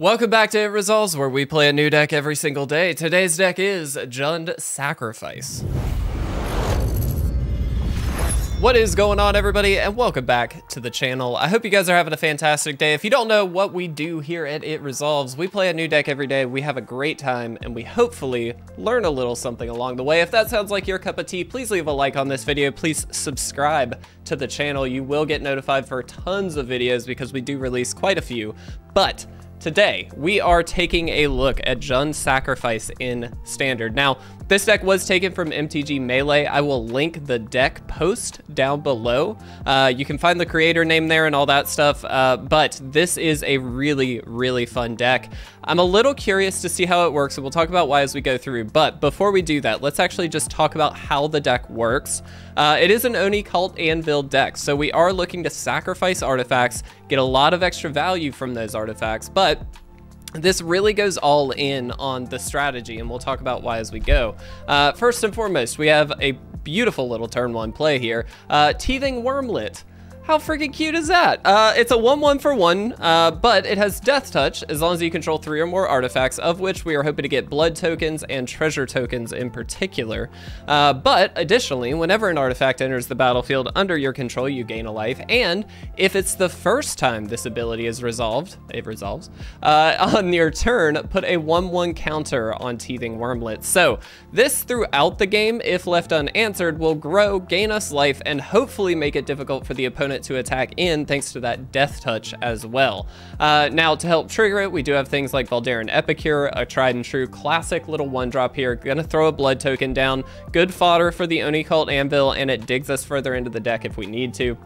Welcome back to It Resolves, where we play a new deck every single day. Today's deck is Jund Sacrifice. What is going on, everybody, and welcome back to the channel. I hope you guys are having a fantastic day. If you don't know what we do here at It Resolves, we play a new deck every day, we have a great time, and we hopefully learn a little something along the way. If that sounds like your cup of tea, please leave a like on this video. Please subscribe to the channel. You will get notified for tons of videos because we do release quite a few, but today, we are taking a look at Jund Sacrifice in Standard. Now, this deck was taken from MTG Melee. I will link the deck post down below. You can find the creator name there and all that stuff, but this is a really, really fun deck. I'm a little curious to see how it works, and we'll talk about why as we go through, but before we do that, let's actually just talk about how the deck works. It is an Oni-Cult Anvil deck, so we are looking to sacrifice artifacts, get a lot of extra value from those artifacts, but this really goes all in on the strategy, and we'll talk about why as we go. First and foremost, we have a beautiful little turn one play here. Teething Wurmlet. How freaking cute is that? It's a 1-1 for 1, but it has Death Touch as long as you control 3 or more artifacts, of which we are hoping to get blood tokens and treasure tokens in particular. But additionally, whenever an artifact enters the battlefield under your control, you gain a life, and if it's the first time this ability is resolved, it resolves, on your turn, put a 1-1 counter on Teething Wurmlet. So this throughout the game, if left unanswered, will grow, gain us life, and hopefully make it difficult for the opponent to attack in, thanks to that Death Touch as well. Now, to help trigger it, we do have things like Voldaren Epicure, a tried and true classic little one drop here. Gonna throw a blood token down, good fodder for the Oni-Cult Anvil, and it digs us further into the deck if we need to.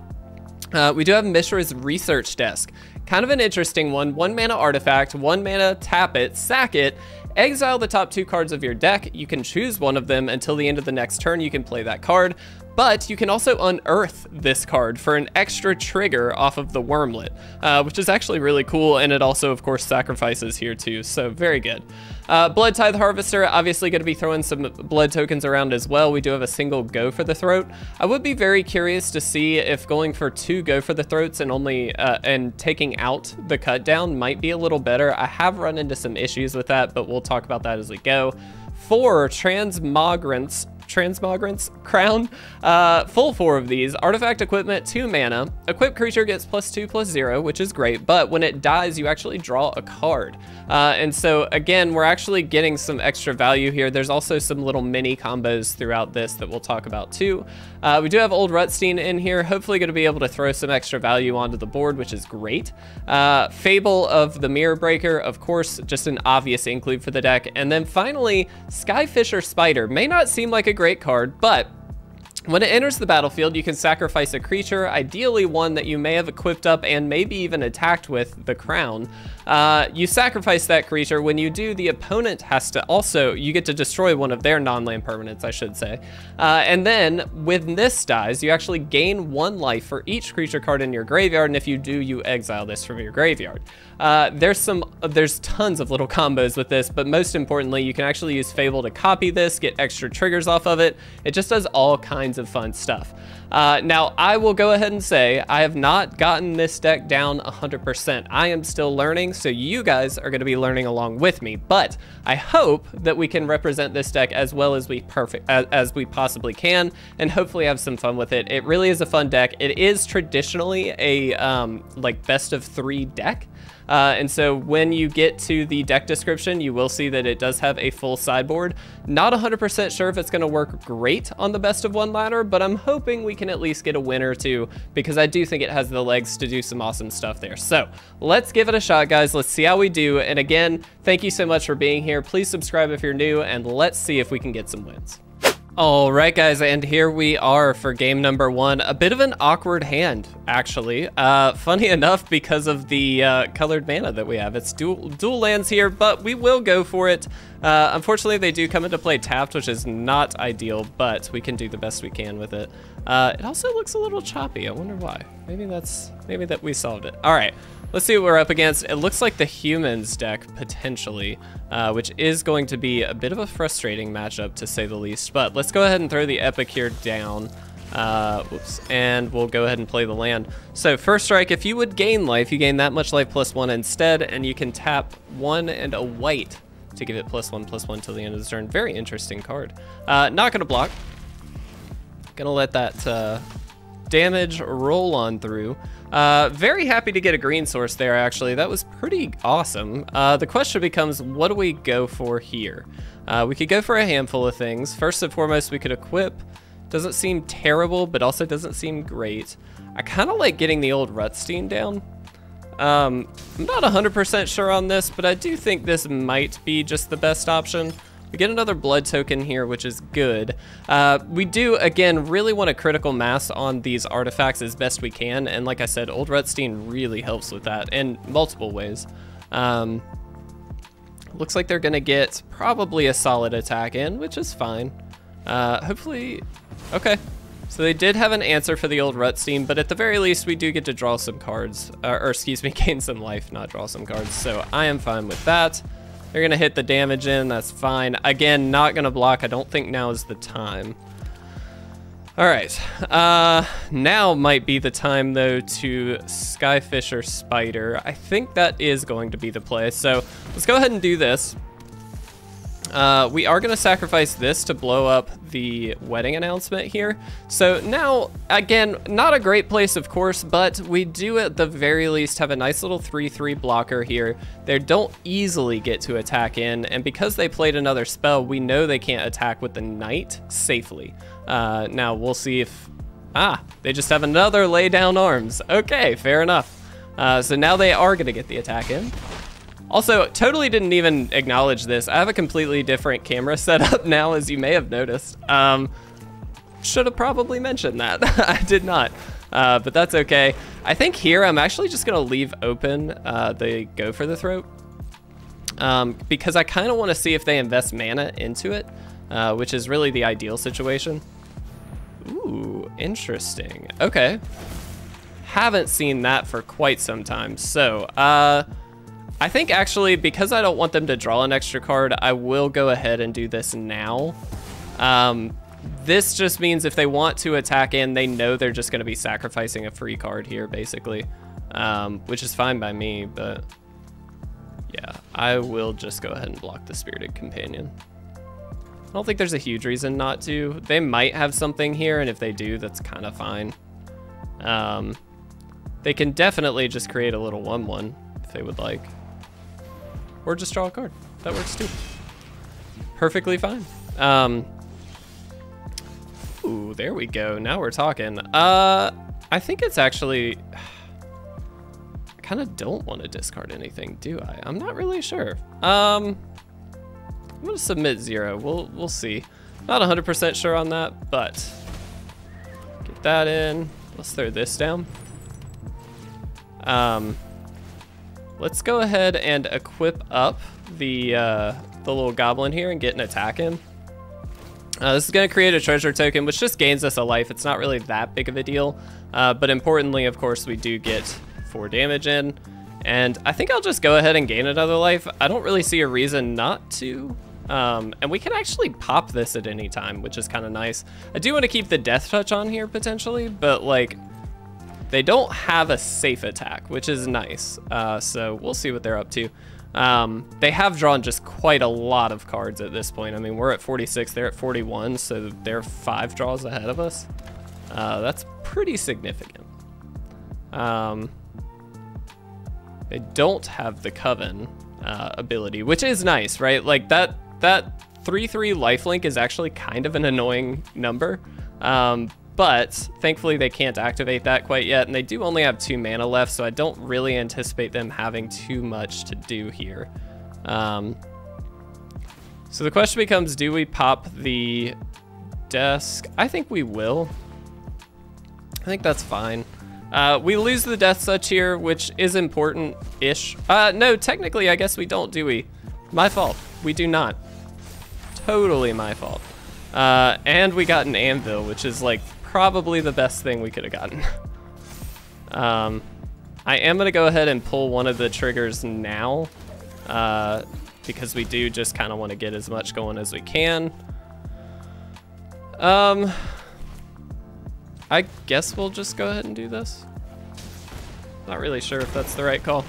We do have Mishra's Research Desk. Kind of an interesting one. 1 mana artifact, 1 mana, tap it, sack it, exile the top 2 cards of your deck. You can choose one of them until the end of the next turn. You can play that card, but you can also unearth this card for an extra trigger off of the Wurmlet, which is actually really cool, and it also, of course, sacrifices here too, so very good. Blood Tithe Harvester, obviously going to be throwing some blood tokens around as well. We do have a single go for the throat. I would be very curious to see if going for 2 go for the throats and only and taking out the cut down might be a little better. I have run into some issues with that, but we'll talk about that as we go. 4, Transmogrant's Crown. Full 4 of these. Artifact equipment, 2 mana. Equipped creature gets +2/+0, which is great, but when it dies, you actually draw a card. And so again, we're actually getting some extra value here. There's also some little mini combos throughout this that we'll talk about too. We do have Old Rutstein in here, hopefully gonna be able to throw some extra value onto the board, which is great. Fable of the Mirror Breaker, of course, just an obvious include for the deck. And then finally, Skyfisher Spider. May not seem like a great card, but when it enters the battlefield, you can sacrifice a creature, ideally one that you may have equipped up and maybe even attacked with the crown. You sacrifice that creature. When you do, the opponent has to also, you get to destroy one of their non-land permanents, I should say. And then when this dies, you actually gain 1 life for each creature card in your graveyard, and if you do, you exile this from your graveyard. There's tons of little combos with this, but most importantly, you can actually use Fable to copy this, get extra triggers off of it. It just does all kinds of fun stuff. Now, I will go ahead and say I have not gotten this deck down 100%. I am still learning, so you guys are going to be learning along with me, but I hope that we can represent this deck as well as we possibly can, and hopefully have some fun with it. It really is a fun deck. It is traditionally a like best-of-3 deck. And so when you get to the deck description, you will see that it does have a full sideboard. Not 100% sure if it's going to work great on the best-of-1 ladder, but I'm hoping we can at least get a win or two, because I do think it has the legs to do some awesome stuff there. So let's give it a shot, guys. Let's see how we do. And again, thank you so much for being here. Please subscribe if you're new, and let's see if we can get some wins. All right, guys, and here we are for game number 1. A bit of an awkward hand, actually. Funny enough, because of the colored mana that we have. It's dual lands here, but we will go for it. Unfortunately, they do come into play tapped, which is not ideal, but we can do the best we can with it. It also looks a little choppy. I wonder why. Maybe we solved it. All right. Let's see what we're up against. It looks like the humans deck, potentially, which is going to be a bit of a frustrating matchup, to say the least. But let's go ahead and throw the Epicure down. Whoops. And we'll go ahead and play the land. So first strike, if you would gain life, you gain that much life +1 instead, and you can tap 1 and a white to give it +1/+1 till the end of the turn. Very interesting card. Not gonna block. Gonna let that damage roll on through. Very happy to get a green source there, actually. That was pretty awesome. The question becomes, what do we go for here? We could go for a handful of things. First and foremost, we could equip. Doesn't seem terrible, but also doesn't seem great. I kind of like getting the old Rutstein down. I'm not 100% sure on this, but I do think this might be just the best option. We get another blood token here, which is good. We do, again, really want a critical mass on these artifacts as best we can. And like I said, Old Rutstein really helps with that in multiple ways. Looks like they're going to get probably a solid attack in, which is fine. Hopefully, okay. So they did have an answer for the old Rutstein, but at the very least, we do get to draw some cards, or excuse me, gain some life, not draw some cards. So I am fine with that. They're gonna hit the damage in, that's fine. Again, not gonna block. I don't think now is the time. All right, now might be the time though to Skyfisher Spider. I think that is going to be the play. So let's go ahead and do this. We are gonna sacrifice this to blow up the wedding announcement here. So now, again, not a great place, of course, but we do at the very least have a nice little 3/3 blocker here. They don't easily get to attack in, and because they played another spell, we know they can't attack with the knight safely. Now we'll see if, they just have another lay down arms. Okay, fair enough. So now they are gonna get the attack in. Also, totally didn't even acknowledge this. I have a completely different camera setup now, as you may have noticed. Should have probably mentioned that. I did not, but that's okay. I think here I'm actually just gonna leave open the go for the throat, because I kind of want to see if they invest mana into it, which is really the ideal situation. Ooh, interesting. Okay. Haven't seen that for quite some time, so... I think actually, because I don't want them to draw an extra card, I will go ahead and do this now. This just means if they want to attack in, they know they're just going to be sacrificing a free card here, basically, which is fine by me, but yeah, I will just go ahead and block the Spirited Companion. I don't think there's a huge reason not to. They might have something here, and if they do, that's kind of fine. They can definitely just create a little 1/1 if they would like. Or just draw a card. That works too. Perfectly fine. Ooh, there we go. Now we're talking. I think it's actually... I kind of don't want to discard anything, do I? I'm not really sure. I'm going to submit 0. We'll see. Not 100% sure on that, but... Get that in. Let's throw this down. Let's go ahead and equip up the little goblin here and get an attack in. This is going to create a treasure token, which just gains us a life. It's not really that big of a deal. But importantly, of course, we do get 4 damage in. And I think I'll just go ahead and gain another life. I don't really see a reason not to. And we can actually pop this at any time, which is kind of nice. I do want to keep the death touch on here potentially, but like... They don't have a safe attack, which is nice. So we'll see what they're up to. They have drawn just quite a lot of cards at this point. I mean, we're at 46, they're at 41, so they're 5 draws ahead of us. That's pretty significant. They don't have the Coven ability, which is nice, right? Like that 3/3 lifelink is actually kind of an annoying number. But thankfully they can't activate that quite yet, and they do only have 2 mana left, so I don't really anticipate them having too much to do here. So the question becomes, do we pop the desk? I think we will. I think that's fine. We lose the death touch here, which is important-ish. No, technically I guess we don't, do we? My fault. We do not. Totally my fault. And we got an anvil, which is like probably the best thing we could have gotten. I am gonna go ahead and pull one of the triggers now, because we do just kind of want to get as much going as we can. I guess we'll just go ahead and do this. Not really sure if that's the right call.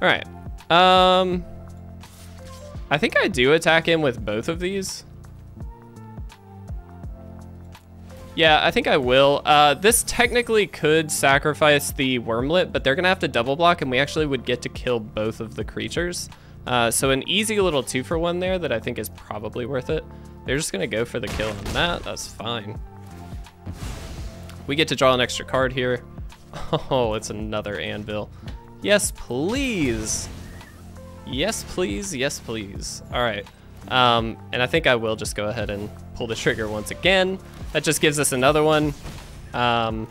All right. I think I do attack him with both of these. Yeah, I think I will. This technically could sacrifice the Wurmlet, but they're gonna have to double block, and we actually would get to kill both of the creatures. So an easy little 2-for-1 there that I think is probably worth it. They're just gonna go for the kill on that. That's fine. We get to draw an extra card here. Oh, it's another anvil. Yes, please. Yes, please. Yes, please. All right. And I think I will just go ahead and pull the trigger once again. That just gives us another one. I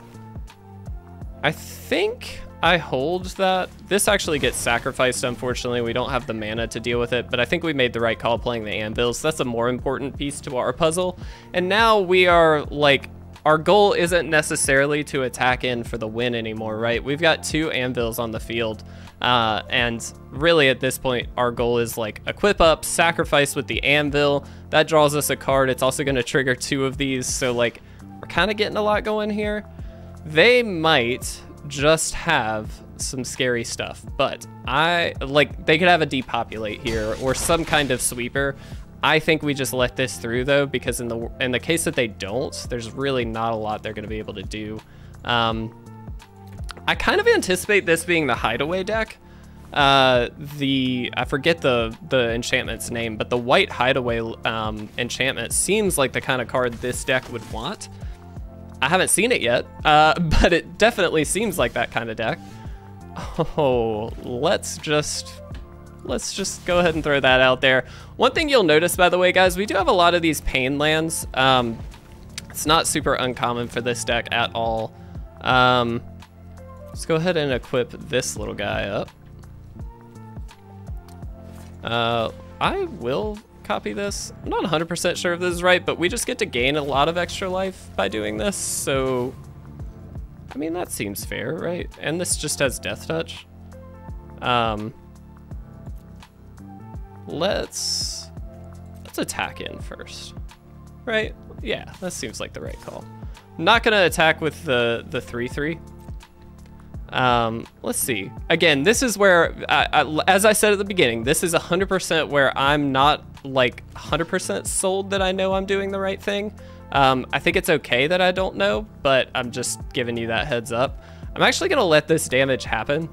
think I hold that. This actually gets sacrificed, unfortunately. We don't have the mana to deal with it, but I think we made the right call playing the anvils. That's a more important piece to our puzzle. And now we are like, our goal isn't necessarily to attack in for the win anymore, right? We've got 2 anvils on the field. And really at this point, our goal is like equip up, sacrifice with the anvil. That draws us a card. It's also gonna trigger 2 of these. So like, we're kind of getting a lot going here. They might just have some scary stuff, but I like, they could have a depopulate here or some kind of sweeper. I think we just let this through though, because in the case that they don't, there's really not a lot they're gonna be able to do. I kind of anticipate this being the hideaway deck. I forget the enchantment's name, but the white hideaway enchantment seems like the kind of card this deck would want. I haven't seen it yet, but it definitely seems like that kind of deck. Oh, let's just go ahead and throw that out there. One thing you'll notice, by the way, guys, we do have a lot of these pain lands. It's not super uncommon for this deck at all. Let's go ahead and equip this little guy up. I will copy this. I'm not 100% sure if this is right, but we just get to gain a lot of extra life by doing this. So, I mean, that seems fair, right? And this just has Death Touch. Let's attack in first, right? Yeah, that seems like the right call. I'm not gonna attack with the 3/3. Let's see. Again, this is where, as I said at the beginning, this is 100% where I'm not like 100% sold that I know I'm doing the right thing. I think it's okay that I don't know, but I'm just giving you that heads up. I'm actually gonna let this damage happen.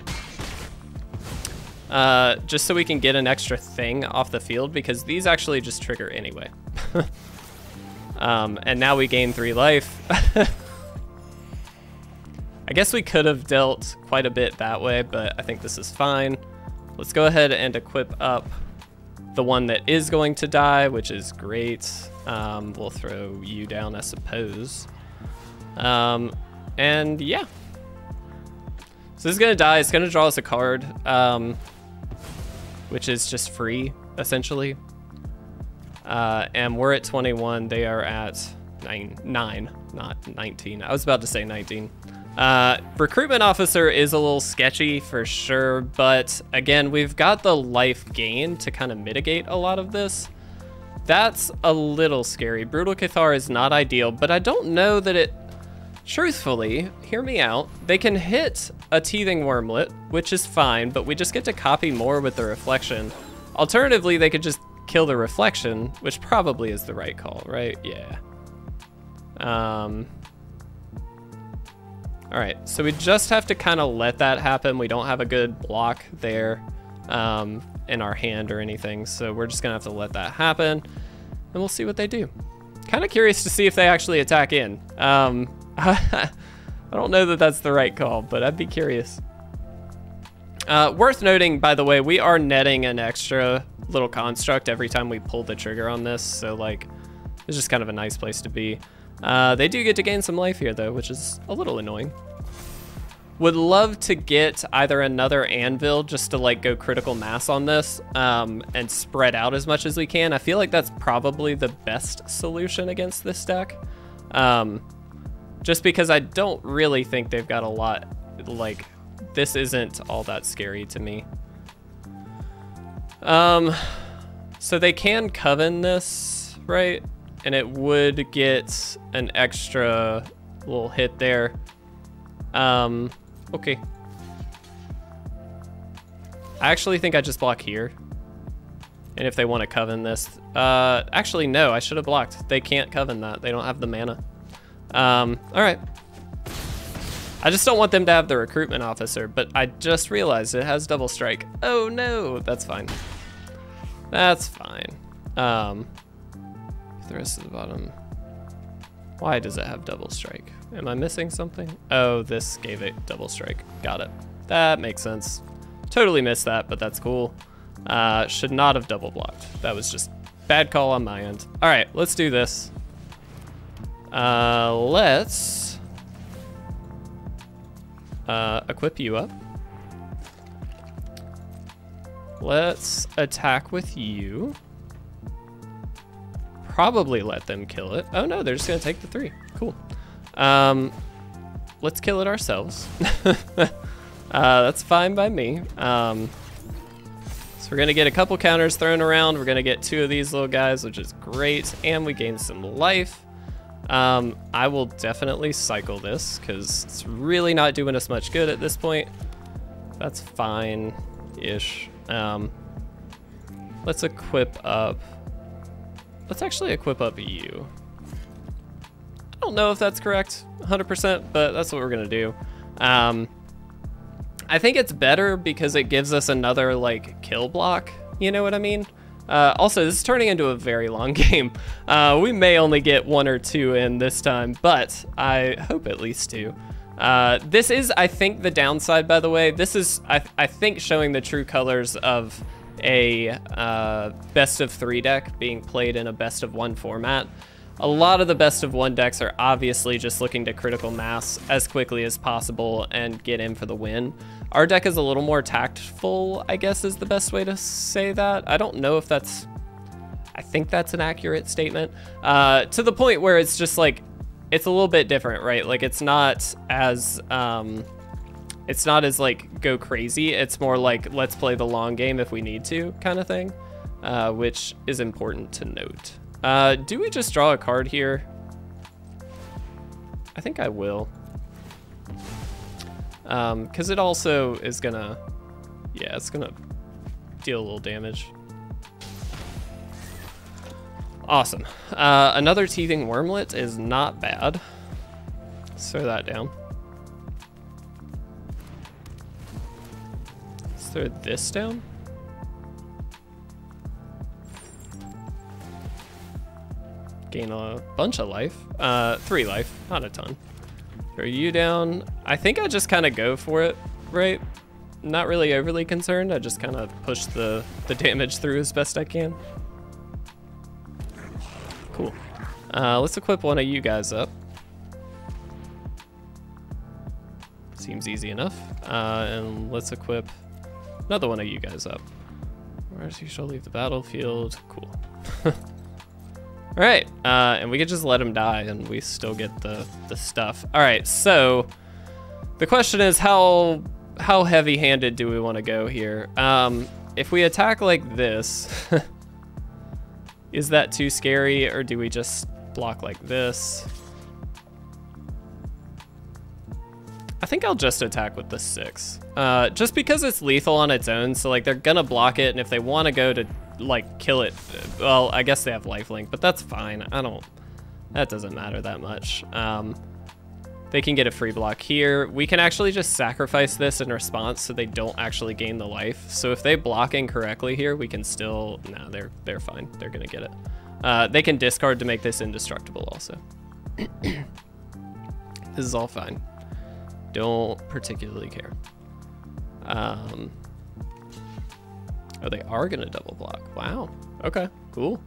Just so we can get an extra thing off the field, because these actually just trigger anyway. And now we gain 3 life. I guess we could have dealt quite a bit that way, but I think this is fine. Let's go ahead and equip up the one that is going to die, which is great. We'll throw you down, I suppose. And yeah. So this is gonna die, it's gonna draw us a card, which is just free, essentially. And we're at 21, they are at nine, not 19. I was about to say 19. Recruitment Officer is a little sketchy for sure, but again, we've got the life gain to kind of mitigate a lot of this. That's a little scary. Brutal Cathar is not ideal, but I don't know that it, truthfully, hear me out, they can hit a Teething Wurmlet, which is fine, but we just get to copy more with the Reflection. Alternatively, they could just kill the Reflection, which probably is the right call, right? Yeah. All right, so we just have to kind of let that happen. We don't have a good block there in our hand or anything, so we're just gonna have to let that happen, and we'll see what they do. Kind of curious to see if they actually attack in. I don't know that that's the right call, but I'd be curious. Worth noting, by the way, we are netting an extra little construct every time we pull the trigger on this, so like, it's just kind of a nice place to be. They do get to gain some life here though, which is a little annoying. Would love to get either another anvil just to like go critical mass on this and spread out as much as we can. I feel like that's probably the best solution against this deck. Just because I don't really think they've got a lot, like this isn't all that scary to me. So they can coven this, right? and it would get an extra little hit there. Okay. I actually think I just block here. And if they want to coven this, actually, no, I should have blocked. They can't coven that. They don't have the mana. All right. I just don't want them to have the recruitment officer, but I just realized it has double strike. Oh no, that's fine. That's fine. The rest of the bottom. Why does it have double strike? Am I missing something? Oh, this gave it double strike. Got it. That makes sense. Totally missed that, but that's cool. Should not have double blocked. That was just bad call on my end. All right, let's do this. Let's equip you up. Let's attack with you. Probably let them kill it. Oh no, they're just gonna take the 3. Cool. Let's kill it ourselves. That's fine by me. So we're gonna get a couple counters thrown around. We're gonna get 2 of these little guys, which is great. And we gain some life. I will definitely cycle this because it's really not doing us much good at this point. That's fine-ish. Let's equip up. Let's actually equip up you. I don't know if that's correct 100%, but that's what we're gonna do. I think it's better because it gives us another like kill block, you know what I mean? Also, this is turning into a very long game. We may only get 1 or 2 in this time, but I hope at least 2. This is, I think, the downside, by the way. This is, I think, showing the true colors of a best-of-3 deck being played in a best-of-1 format. A lot of the best-of-1 decks are obviously just looking to critical mass as quickly as possible and get in for the win. Our deck is a little more tactful, I guess, is the best way to say that. I don't know if that's... I think that's an accurate statement. To the point where it's just like... It's a little bit different, right? Like, it's not as... it's not as like go crazy. It's more like let's play the long game if we need to kind of thing, which is important to note. Do we just draw a card here? I think I will. Cause it also is gonna, yeah, it's gonna deal a little damage. Awesome. Another Teething Wurmlet is not bad. Let's throw that down. Throw this down. Gain a bunch of life. 3 life, not a ton. Throw you down. I think I just kind of go for it, right? Not really overly concerned. I just kind of push the damage through as best I can. Cool. Let's equip one of you guys up. Seems easy enough. And let's equip another one of you guys up. Mercy shall leave the battlefield. Cool. All right, and we could just let him die and we still get the stuff. All right, so the question is how heavy-handed do we want to go here? If we attack like this, is that too scary, or do we just block like this? I think I'll just attack with the 6, just because it's lethal on its own. So like they're gonna block it, and if they want to go to like kill it, well, I guess they have lifelink, but that's fine. I don't. That doesn't matter that much. They can get a free block here. We can actually just sacrifice this in response, so they don't actually gain the life. So if they block incorrectly here, we can still. No, they're fine. They're gonna get it. They can discard to make this indestructible. Also, this is all fine. Don't particularly care. Oh, they are gonna double block. Wow, okay, cool.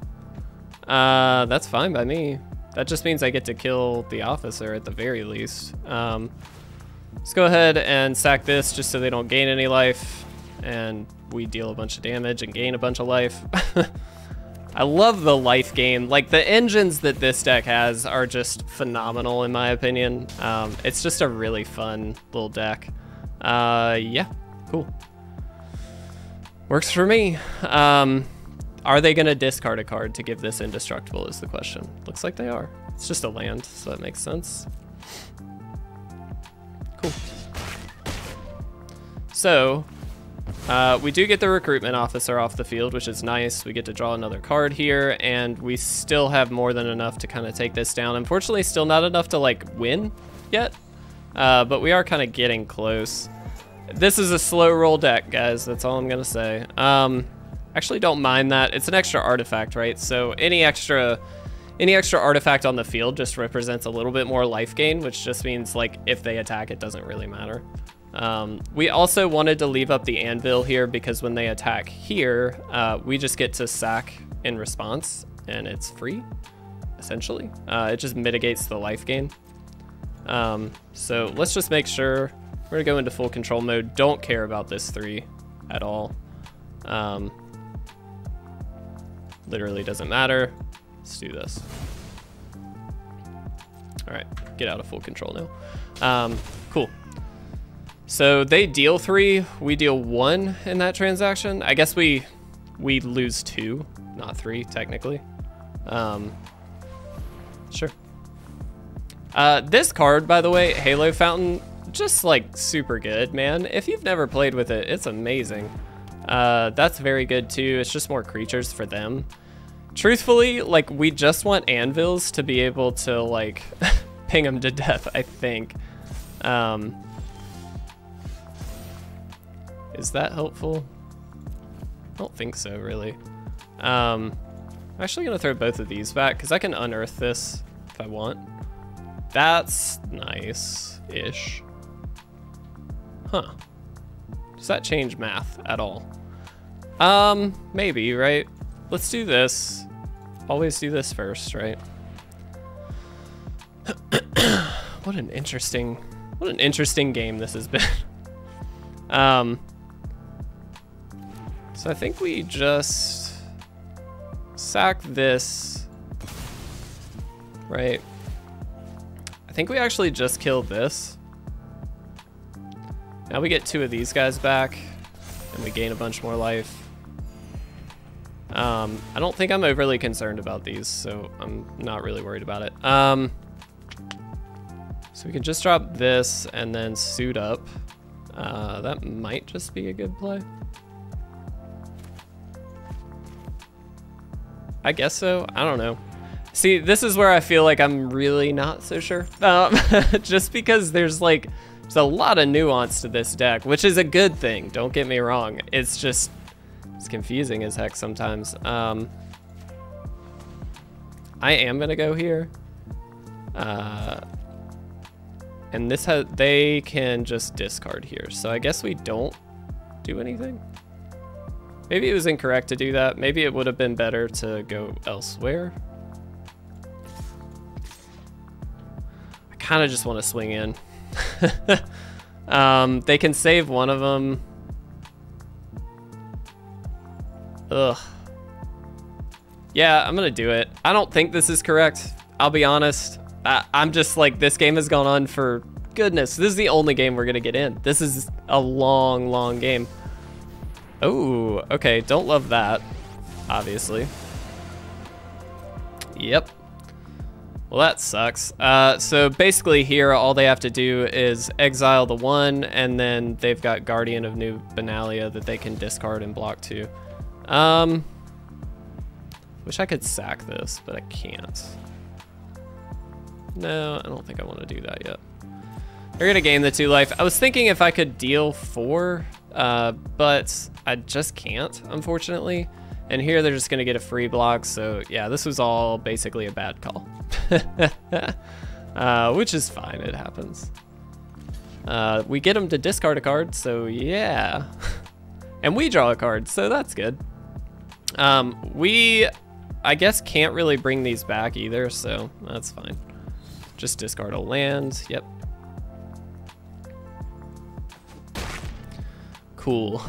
That's fine by me. That just means I get to kill the officer at the very least. Let's go ahead and sack this just so they don't gain any life, and we deal a bunch of damage and gain a bunch of life. I love the life gain. Like, the engines that this deck has are just phenomenal, in my opinion. It's just a really fun little deck. Yeah, cool. Works for me. Are they going to discard a card to give this indestructible is the question. Looks like they are. It's just a land, so that makes sense. Cool. So we do get the Recruitment Officer off the field, which is nice. We get to draw another card here, and we still have more than enough to kind of take this down. Unfortunately, still not enough to like win yet, but we are kind of getting close. This is a slow roll deck, guys. That's all I'm gonna say. Actually, don't mind that. It's an extra artifact, right? So any extra artifact on the field just represents a little bit more life gain, which just means like if they attack, it doesn't really matter. We also wanted to leave up the anvil here because when they attack here, we just get to sack in response and it's free, essentially. It just mitigates the life gain. So let's just make sure we're gonna go into full control mode. Don't care about this 3 at all. Literally doesn't matter. Let's do this. All right, get out of full control now. Cool. So they deal 3, we deal 1 in that transaction. I guess we lose 2, not 3 technically. Sure. This card, by the way, Halo Fountain, just like super good, man. If you've never played with it, it's amazing. That's very good too. It's just more creatures for them. Truthfully, like we just want anvils to be able to like ping them to death, I think. Is that helpful? I don't think so, really. I'm actually gonna throw both of these back because I can unearth this if I want. That's nice-ish. Huh. Does that change math at all? Maybe, right? Let's do this. Always do this first, right? What an interesting game this has been. So I think we just sack this, right? I think we actually just killed this. Now we get 2 of these guys back and we gain a bunch more life. I don't think I'm overly concerned about these, so I'm not really worried about it. So we can just drop this and then suit up. That might just be a good play. I guess so. I don't know. See, this is where I feel like I'm really not so sure. Just because there's a lot of nuance to this deck, which is a good thing. Don't get me wrong. It's just, it's confusing as heck sometimes. I am gonna go here. And this has, they can just discard here. So I guess we don't do anything. Maybe it was incorrect to do that. Maybe it would have been better to go elsewhere. I kind of just want to swing in. They can save one of them. Ugh. Yeah, I'm going to do it. I don't think this is correct. I'll be honest. I'm just like, this game has gone on for goodness. This is the only game we're gonna get in. This is a long, long game. Oh, okay, don't love that, obviously. Yep. Well, that sucks. So basically here, all they have to do is exile the 1, and then they've got Guardian of New Benalia that they can discard and block 2. Wish I could sack this, but I can't. No, I don't think I want to do that yet. They're gonna gain the 2 life. I was thinking if I could deal 4, but I just can't, unfortunately. And here they're just gonna get a free block. So yeah, this was all basically a bad call, which is fine, it happens. We get them to discard a card, so yeah. And we draw a card, so that's good. We, I guess, can't really bring these back either, so that's fine. Just discard a land, yep. Cool.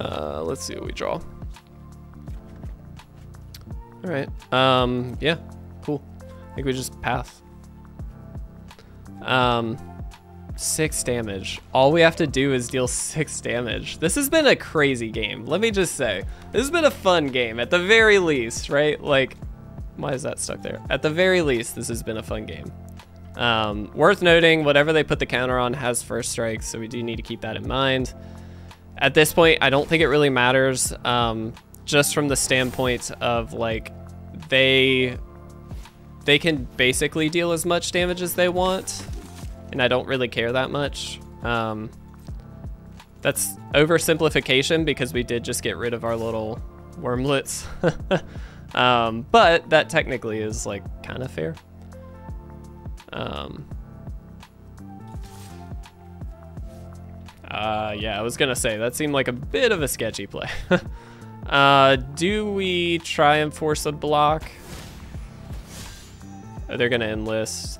Let's see what we draw. All right, yeah, cool. I think we just pass. 6 damage. All we have to do is deal 6 damage. This has been a crazy game, let me just say. This has been a fun game, at the very least, right? Like, why is that stuck there? At the very least, this has been a fun game. Worth noting, whatever they put the counter on has first strike, so we do need to keep that in mind. At this point, I don't think it really matters, just from the standpoint of, like, they can basically deal as much damage as they want, and I don't really care that much. That's oversimplification because we did just get rid of our little wurmlets. But that technically is, like, kind of fair. Yeah, I was gonna say, that seemed like a bit of a sketchy play. Do we try and force a block? Oh, they're gonna enlist.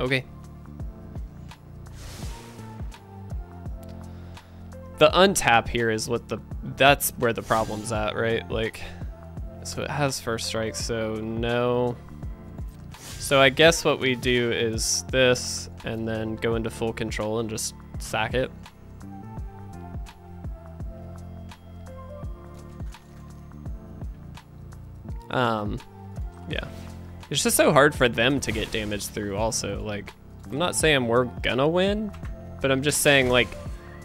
Okay. The untap here is what that's where the problem's at, right? Like, so it has first strike, so no. So I guess what we do is this, and then go into full control and just sack it. Yeah. It's just so hard for them to get damage through also. Like, I'm not saying we're gonna win, but I'm just saying, like,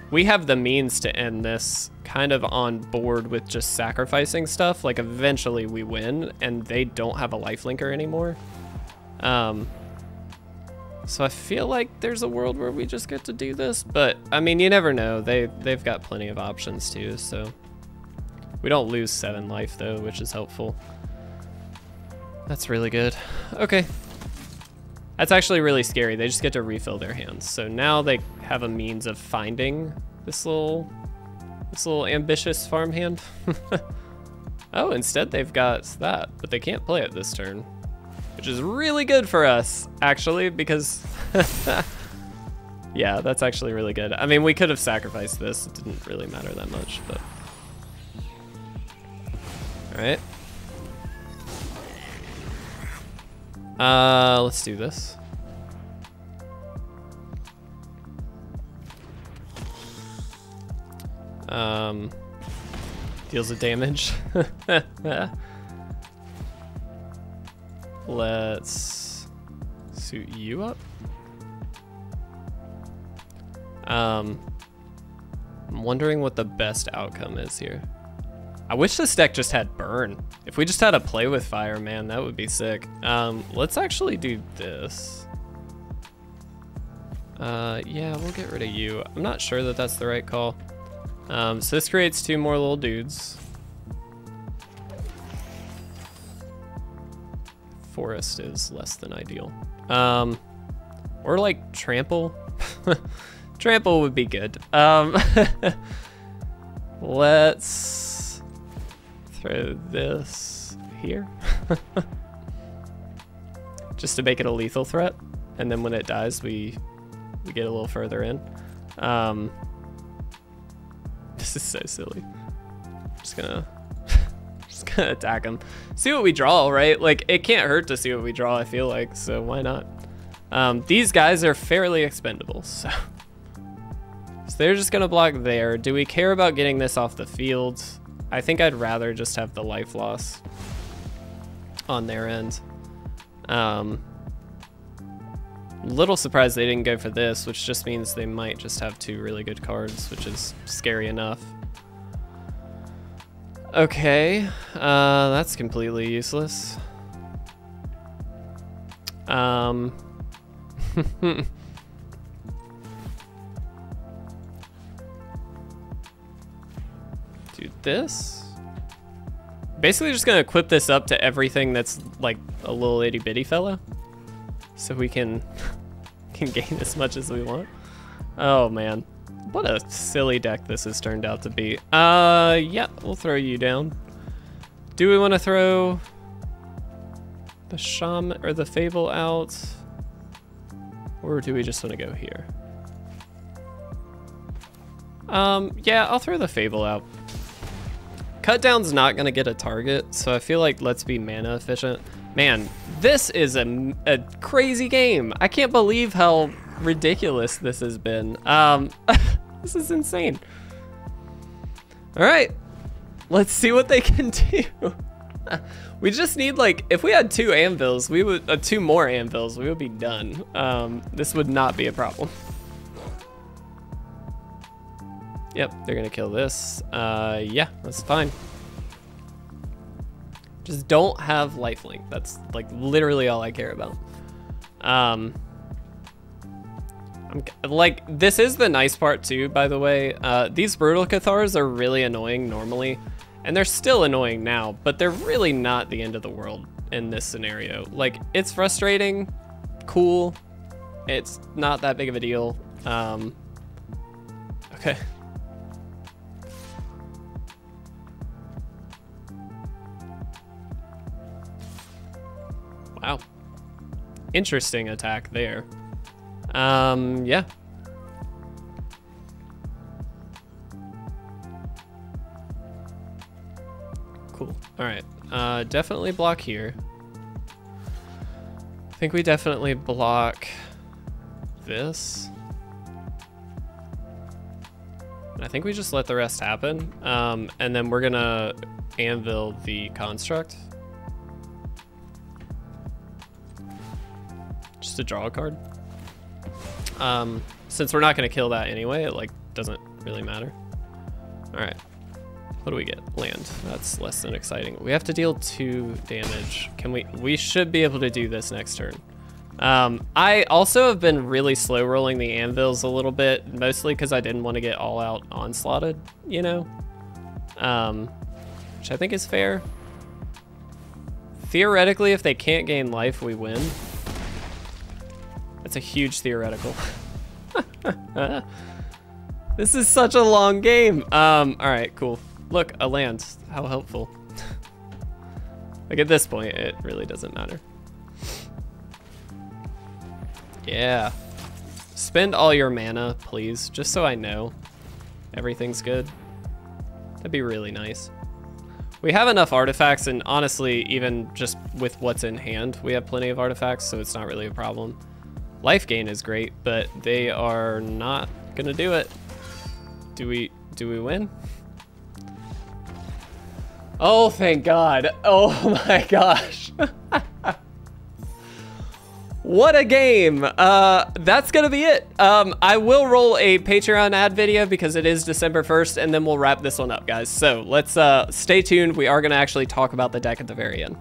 we have the means to end this kind of on board with just sacrificing stuff. Like, eventually we win, and they don't have a lifelinker anymore. So I feel like there's a world where we just get to do this, but I mean, you never know. They've got plenty of options too, so we don't lose 7 life though, which is helpful. That's really good. Okay, that's actually really scary. They just get to refill their hands, so now they have a means of finding this little ambitious farm hand. Oh, instead they've got that, but they can't play it this turn, which is really good for us, actually, because yeah, that's actually really good. I mean, we could have sacrificed this. It didn't really matter that much, but all right. Let's do this. Deals of damage. Let's suit you up. I'm wondering what the best outcome is here. I wish this deck just had burn. If we just had a play with fire, man, that would be sick. Let's actually do this. Yeah, we'll get rid of you. I'm not sure that that's the right call. So this creates 2 more little dudes. Forest is less than ideal. Or like trample. Trample would be good. Let's throw this here. Just to make it a lethal threat. And then when it dies, we get a little further in. This is so silly. I'm just gonna attack him, see what we draw, right? Like, it can't hurt to see what we draw, I feel like, so why not? These guys are fairly expendable, so they're just gonna block there. Do we care about getting this off the field? I think I'd rather just have the life loss on their end. Little surprised they didn't go for this, which just means they might just have 2 really good cards, which is scary enough. Okay, that's completely useless. Do this. Basically just gonna equip this up to everything that's like a little itty bitty fella, so we can gain as much as we want. Oh man. What a silly deck this has turned out to be. Yeah, we'll throw you down. Do we want to throw the shaman or the fable out? Or do we just want to go here? Yeah, I'll throw the fable out. Cutdown's not going to get a target, so I feel like let's be mana efficient. Man, this is a crazy game. I can't believe how ridiculous this has been. This is insane. All right, let's see what they can do. We just need, like, if we had two anvils, we would, two more anvils, we would be done. This would not be a problem. Yep, they're gonna kill this. Yeah, that's fine. Just don't have lifelink. That's, like, literally all I care about. Like, this is the nice part too, by the way. These Brutal Cathars are really annoying normally, and they're still annoying now, but they're really not the end of the world in this scenario. Like, it's frustrating, cool, it's not that big of a deal. Okay. Wow. Interesting attack there. Yeah. Cool. All right. Definitely block here. I think we definitely block this. I think we just let the rest happen. And then we're gonna anvil the construct. Just to draw a card. Since we're not gonna kill that anyway, it, like, doesn't really matter. All right, what do we get? Land. That's less than exciting. We have to deal 2 damage. Can we should be able to do this next turn. I also have been really slow rolling the anvils a little bit, mostly because I didn't want to get all out onslaughted, you know, which I think is fair. Theoretically, if they can't gain life, we win. That's a huge theoretical. This is such a long game. All right, cool. Look, a land. How helpful. Like, at this point, it really doesn't matter. Yeah. Spend all your mana, please, just so I know everything's good. That'd be really nice. We have enough artifacts, and honestly, even just with what's in hand, we have plenty of artifacts, so it's not really a problem. Life gain is great, but they are not gonna do it. Do we win? Oh, thank God. Oh my gosh. What a game. That's gonna be it. I will roll a Patreon ad video because it is December 1st, and then we'll wrap this one up, guys. So let's stay tuned. We are gonna actually talk about the deck at the very end.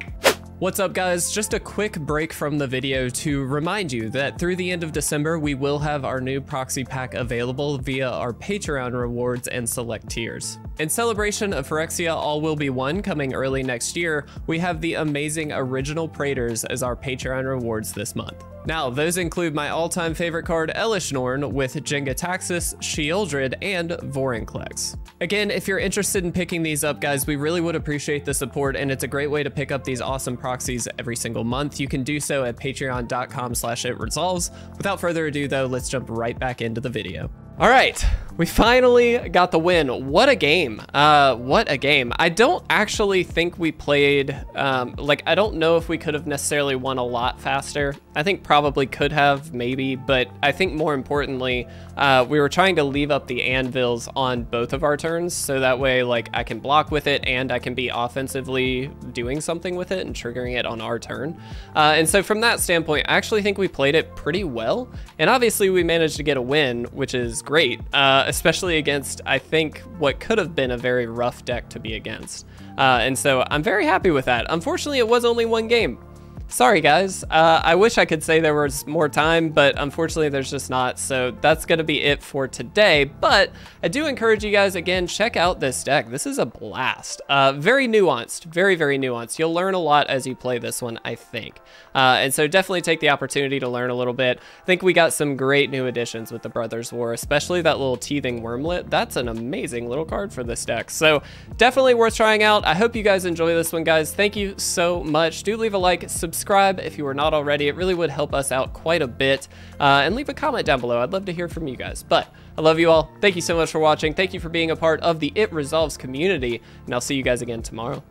What's up, guys? Just a quick break from the video to remind you that through the end of December, we will have our new proxy pack available via our Patreon rewards and select tiers. In celebration of Phyrexia All Will Be One coming early next year, we have the amazing original Praetors as our Patreon rewards this month. Now, those include my all-time favorite card, Elish Norn, with Jenga Taxis, Sheoldred, and Vorinclex. Again, if you're interested in picking these up, guys, we really would appreciate the support, and it's a great way to pick up these awesome proxies every single month. You can do so at patreon.com/itresolves. Without further ado, though, let's jump right back into the video. All right, we finally got the win. What a game. What a game. I don't actually think we played, like, I don't know if we could have necessarily won a lot faster. I think probably could have, maybe, but I think more importantly, we were trying to leave up the anvils on both of our turns, so that way, like, I can block with it and I can be offensively doing something with it and triggering it on our turn. And so from that standpoint, I actually think we played it pretty well. And obviously we managed to get a win, which is great, especially against, I think, what could have been a very rough deck to be against. And so I'm very happy with that. Unfortunately, it was only one game. Sorry, guys. I wish I could say there was more time, but unfortunately there's just not. So that's going to be it for today. But I do encourage you guys, again, check out this deck. This is a blast. Very nuanced, very, very nuanced. You'll learn a lot as you play this one, I think. And so definitely take the opportunity to learn a little bit. I think we got some great new additions with the Brothers' War, especially that little Teething Wurmlet. That's an amazing little card for this deck. So definitely worth trying out. I hope you guys enjoy this one, guys. Thank you so much. Do leave a like, subscribe if you are not already. It really would help us out quite a bit. And leave a comment down below. I'd love to hear from you guys. But I love you all. Thank you so much for watching. Thank you for being a part of the It Resolves community. And I'll see you guys again tomorrow.